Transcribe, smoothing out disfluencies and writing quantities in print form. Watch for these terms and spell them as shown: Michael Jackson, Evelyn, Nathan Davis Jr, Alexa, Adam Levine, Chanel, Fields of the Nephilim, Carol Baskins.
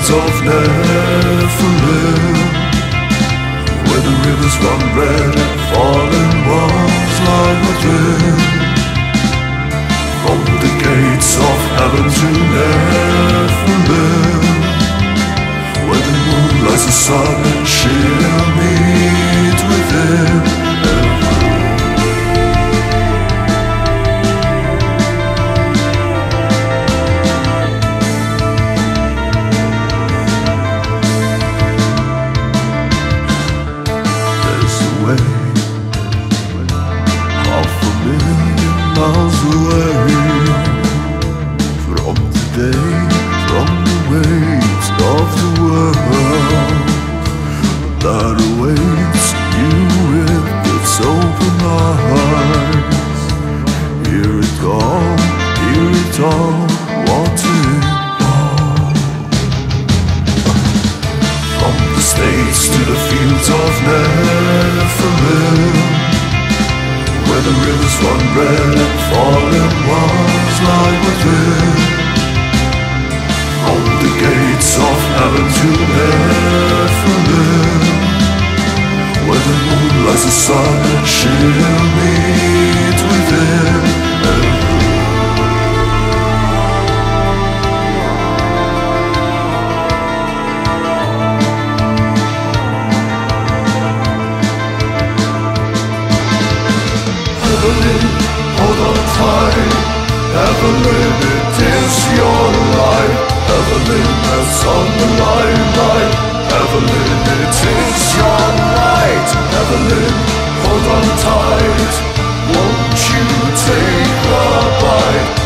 Fields of Nephilim, where the rivers run red and fallen walls lie within. From the gates of heaven to Nephilim, where the moon lies the sun and she'll meet within. Miles away from the day, from the waves of the world that awaits you with its open eyes. Hear it all, want it all. From the states to the fields of Nephilim, where the rivers run red and fallen walls lie within. From the gates of heaven to Nephilim, where the moon lies the sun and she'll meet within. Hold on tight, Evelyn, it is your life. Evelyn, that's on the line, right? Evelyn, it is your light. Evelyn, hold on tight, won't you take a bite?